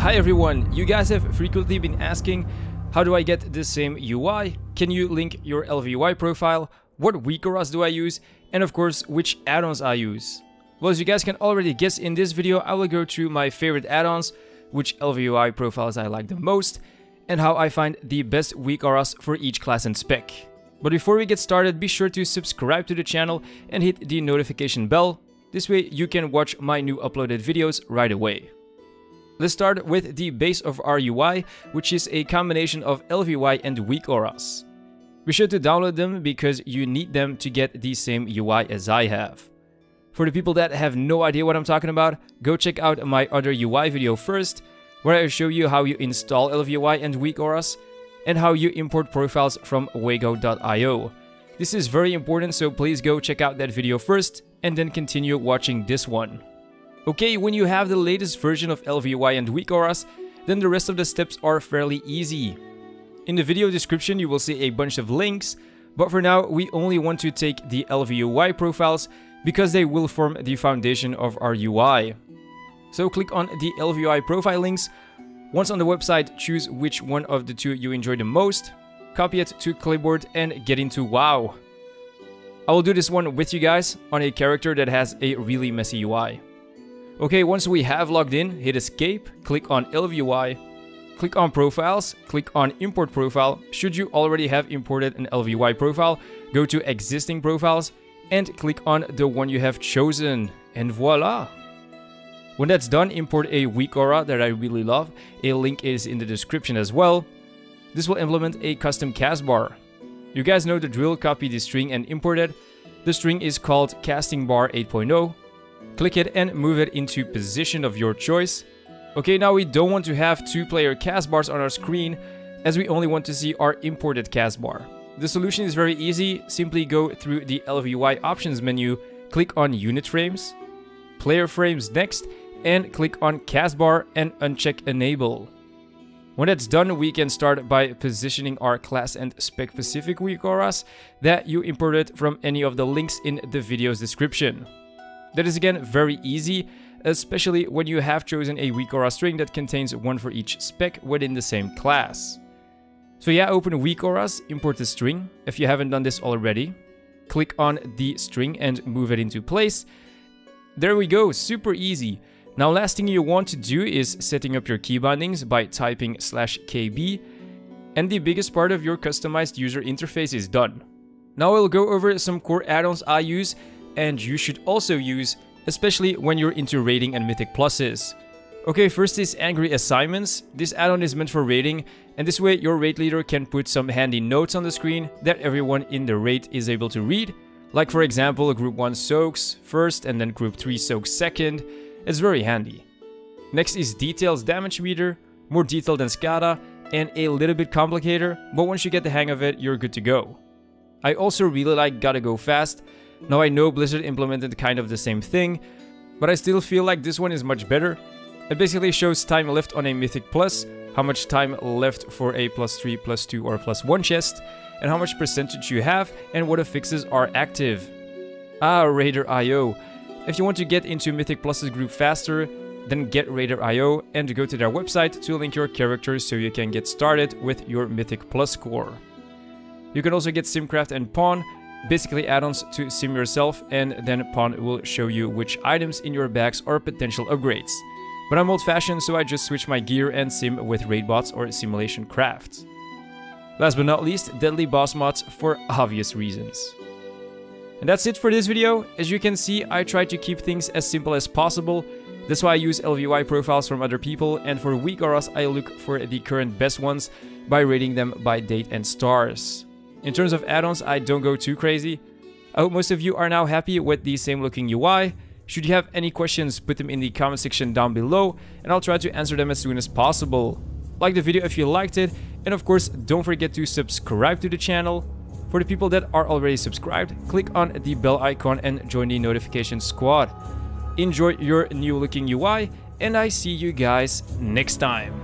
Hi everyone, you guys have frequently been asking, how do I get the same UI? Can you link your LVY profile? What Weak Auras do I use? And of course, which add-ons I use? Well, as you guys can already guess, in this video I will go through my favorite add-ons, which LVY profiles I like the most, and how I find the best Weak Auras for each class and spec. But before we get started, be sure to subscribe to the channel and hit the notification bell. This way you can watch my new uploaded videos right away. Let's start with the base of our UI, which is a combination of LVY and Weak Auras. Be sure to download them because you need them to get the same UI as I have. For the people that have no idea what I'm talking about, go check out my other UI video first, where I show you how you install LVY and Weak Auras and how you import profiles from wago.io. This is very important, so please go check out that video first and then continue watching this one. Okay, when you have the latest version of LVY and Weak Auras, then the rest of the steps are fairly easy. In the video description you will see a bunch of links, but for now we only want to take the LVY profiles because they will form the foundation of our UI. So click on the LVY profile links. Once on the website, choose which one of the two you enjoy the most, copy it to clipboard and get into WoW. I will do this one with you guys on a character that has a really messy UI. Okay, once we have logged in, hit escape, click on LVY, click on profiles, click on import profile. Should you already have imported an LVY profile, go to existing profiles and click on the one you have chosen. And voila! When that's done, import a Weak Aura that I really love. A link is in the description as well. This will implement a custom cast bar. You guys know the drill, copy the string and import it. The string is called Casting Bar 8.0. Click it and move it into position of your choice. Okay, now we don't want to have two-player cast bars on our screen, as we only want to see our imported cast bar. The solution is very easy. Simply go through the LVY options menu, click on Unit Frames, Player Frames next, and click on Cast Bar and uncheck Enable. When that's done, we can start by positioning our class and spec-specific Weak Auras that you imported from any of the links in the video's description. That is again very easy, especially when you have chosen a Weak Aura string that contains one for each spec within the same class. So yeah, open Weak Auras, import the string, if you haven't done this already. Click on the string and move it into place. There we go, super easy. Now last thing you want to do is setting up your key bindings by typing /kb, and the biggest part of your customized user interface is done. Now I'll go over some core add-ons I use and you should also use, especially when you're into raiding and mythic pluses. Okay, first is Angry Assignments. This add-on is meant for raiding, and this way your raid leader can put some handy notes on the screen that everyone in the raid is able to read. Like for example, group 1 soaks first and then group 3 soaks second. It's very handy. Next is Details Damage Meter, more detailed than Skada and a little bit complicated, but once you get the hang of it, you're good to go. I also really like Gotta Go Fast. Now I know Blizzard implemented kind of the same thing, but I still feel like this one is much better. It basically shows time left on a mythic plus, how much time left for a +3, +2 or +1 chest, and how much percentage you have and what affixes are active. Ah, Raider.io. If you want to get into mythic pluses group faster, then get Raider.io and go to their website to link your character so you can get started with your mythic plus score. You can also get SimCraft and Pawn, basically add-ons to sim yourself, and then Pawn will show you which items in your bags are potential upgrades. But I'm old-fashioned, so I just switch my gear and sim with raid bots or simulation crafts. Last but not least, Deadly Boss Mods, for obvious reasons. And that's it for this video. As you can see, I try to keep things as simple as possible. That's why I use LVY profiles from other people, and for Weak Auras I look for the current best ones by rating them by date and stars. In terms of add-ons, I don't go too crazy. I hope most of you are now happy with the same looking UI. Should you have any questions, put them in the comment section down below and I'll try to answer them as soon as possible. Like the video if you liked it, and of course don't forget to subscribe to the channel. For the people that are already subscribed, click on the bell icon and join the notification squad. Enjoy your new looking UI and I see you guys next time.